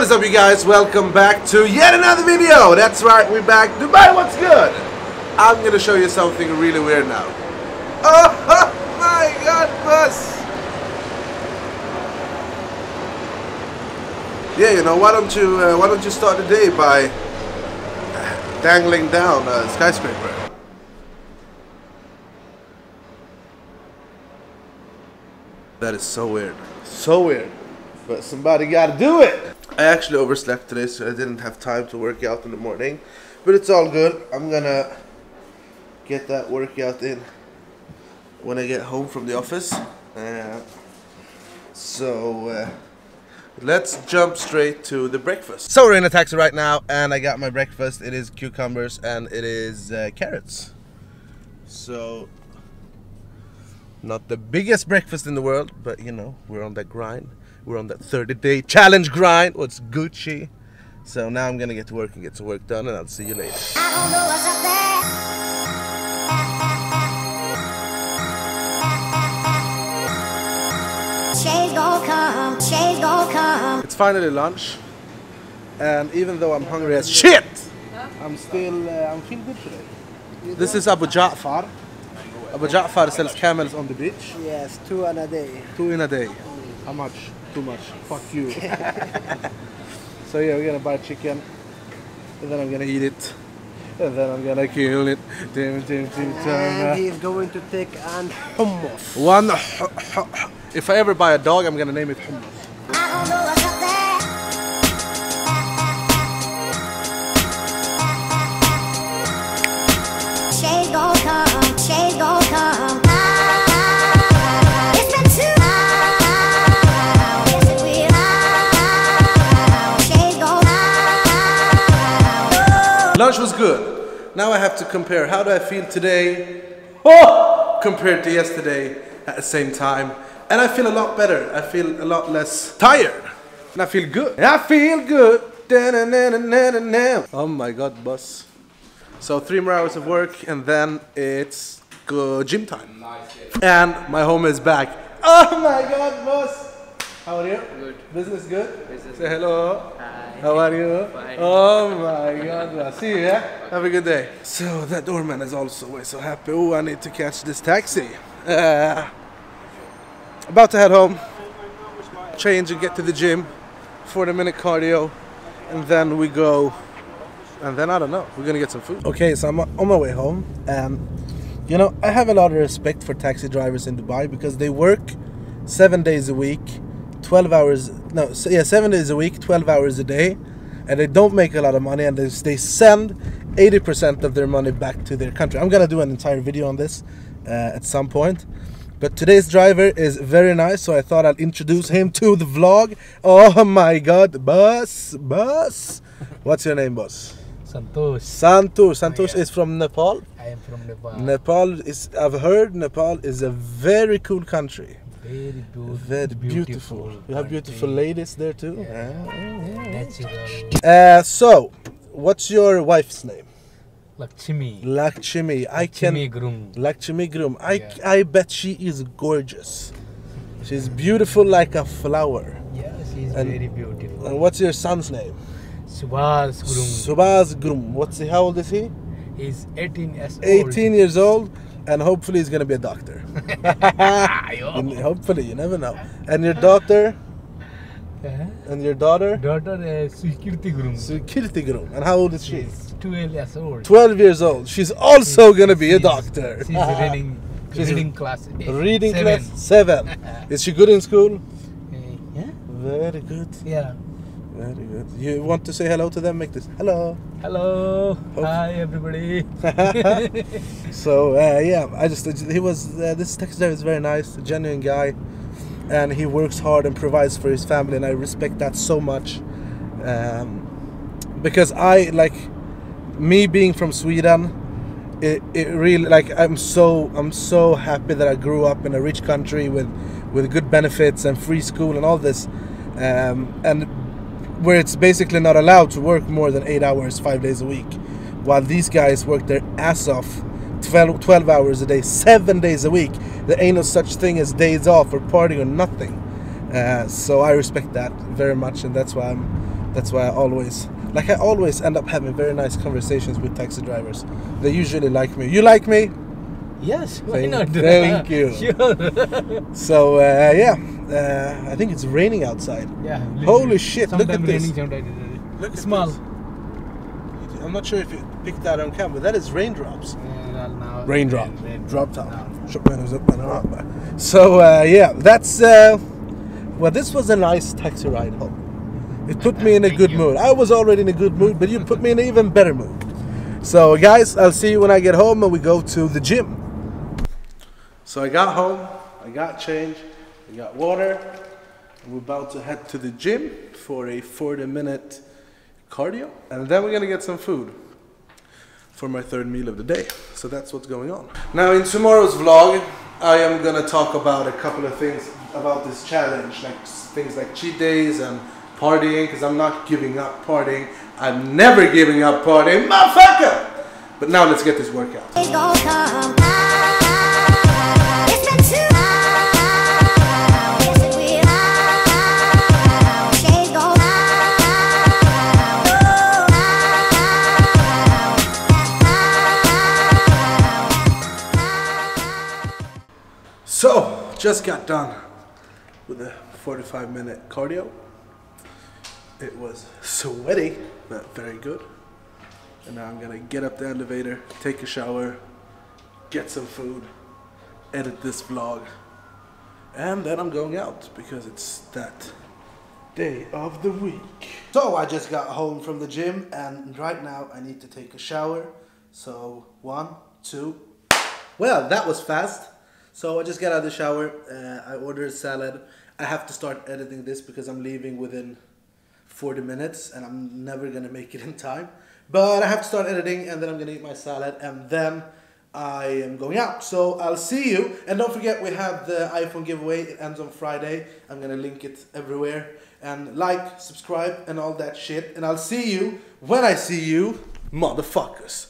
What is up, you guys? Welcome back to yet another video. That's right, we're back. Dubai, what's good? I'm gonna show you something really weird now. Oh my god, bus! Yeah, you know, why don't you start the day by dangling down a skyscraper? That is so weird. So weird. But somebody gotta do it! I actually overslept today, so I didn't have time to work out in the morning. But it's all good. I'm gonna get that workout in when I get home from the office. Let's jump straight to the breakfast. So we're in a taxi right now, and I got my breakfast. It is cucumbers and it is carrots. So, not the biggest breakfast in the world, but you know, we're on that grind. We're on that 30-day challenge grind. What's Gucci? So now I'm gonna get to work and get some work done, and I'll see you later. I don't know what's up there. Come. It's finally lunch, and even though I'm hungry as shit, I'm feeling good today. This is Abu Ja'far. Abu Ja'far sells camels on the beach. Yes, two in a day. Two in a day. How much? Too much. Fuck you. So yeah, we're gonna buy chicken, and then I'm gonna eat it, and then I'm gonna kill it. And he's going to take an hummus. One. If I ever buy a dog, I'm gonna name it hummus. Lunch was good. Now I have to compare. How do I feel today? Oh! Compared to yesterday at the same time. And I feel a lot better. I feel a lot less tired. And I feel good. I feel good. Oh my god, boss. So 3 more hours of work, and then it's good gym time. And my home is back. Oh my god, boss. How are you? Good. Business good? Business. Say hello. Hi. How are you? Fine. Oh my god, boss. See you, yeah? Have a good day. So that doorman is also way so happy. Oh, I need to catch this taxi. About to head home, change and get to the gym, 40-minute cardio, and then we go, and then I don't know, we're gonna get some food. Okay, so I'm on my way home, and you know, I have a lot of respect for taxi drivers in Dubai because they work 7 days a week, 12 hours, no, yeah, 7 days a week, 12 hours a day, and they don't make a lot of money, and they send 80% of their money back to their country. I'm gonna do an entire video on this at some point. But today's driver is very nice, so I thought I'd introduce him to the vlog. Oh my god, boss. What's your name, boss? Santos. Santos. Santos is from Nepal. I am from Nepal. Nepal is, I've heard Nepal is a very cool country. Very beautiful. Very beautiful. You have beautiful ladies there too. Yeah. Yeah. So, what's your wife's name? Lakshmi. Lakshmi. Lakshmi Gurung. I bet she is gorgeous. She's beautiful like a flower. Yeah, she's very beautiful. And what's your son's name? Subhas Gurung. Subhas Gurung. How old is he? He's 18 years old. 18 years old, and hopefully he's gonna be a doctor. Hopefully, you never know. And your daughter? And your daughter? Daughter is Sukirti Gurung. Sukirti Gurung. And how old is she? 12 years old. 12 years old. She's also going to be a doctor. She's reading class 8. Reading class 7. Is she good in school? Yeah. Very good. Yeah. Very good. You want to say hello to them? Make this. Hello. Hello. Hi, everybody. So, yeah, this taxi driver is very nice, a genuine guy. And he works hard and provides for his family. And I respect that so much. Because me being from Sweden, it really, like, I'm so happy that I grew up in a rich country with good benefits and free school and all this, and where it's basically not allowed to work more than 8 hours 5 days a week, while these guys work their ass off 12 hours a day 7 days a week. There ain't no such thing as days off or party or nothing. So I respect that very much, and that's why I'm That's why I always end up having very nice conversations with taxi drivers. They usually like me. You like me? Yes, why not? Thank you. Sure. So I think it's raining outside. Yeah. Holy shit! Look at this. Look, it's small. I'm not sure if you picked that on camera. That is raindrops. Raindrop down. So that's. Well, this was a nice taxi ride home. It put me in a good mood. I was already in a good mood, but you put me in an even better mood. So guys, I'll see you when I get home and we go to the gym. So I got home, I got changed, I got water. We're about to head to the gym for a 40-minute cardio. And then we're gonna get some food for my third meal of the day. So that's what's going on. Now in tomorrow's vlog, I am gonna talk about a couple of things about this challenge, like things like cheat days and partying, because I'm not giving up partying. I'm never giving up partying, motherfucker! But now let's get this workout. It's gonna come out. It's been too loud. It's been loud. It's gonna come out. So, just got done with a 45-minute cardio. It was sweaty, but very good. And now I'm gonna get up the elevator, take a shower, get some food, edit this vlog, and then I'm going out because it's that day of the week. So I just got home from the gym and right now I need to take a shower. So 1, 2, well, that was fast. So I just got out of the shower, I ordered a salad. I have to start editing this because I'm leaving within 40 minutes and I'm never gonna make it in time, but I have to start editing and then I'm gonna eat my salad and then I am going out. So I'll see you, and don't forget we have the iPhone giveaway. It ends on Friday. I'm gonna link it everywhere, and like, subscribe and all that shit, and I'll see you when I see you, motherfuckers.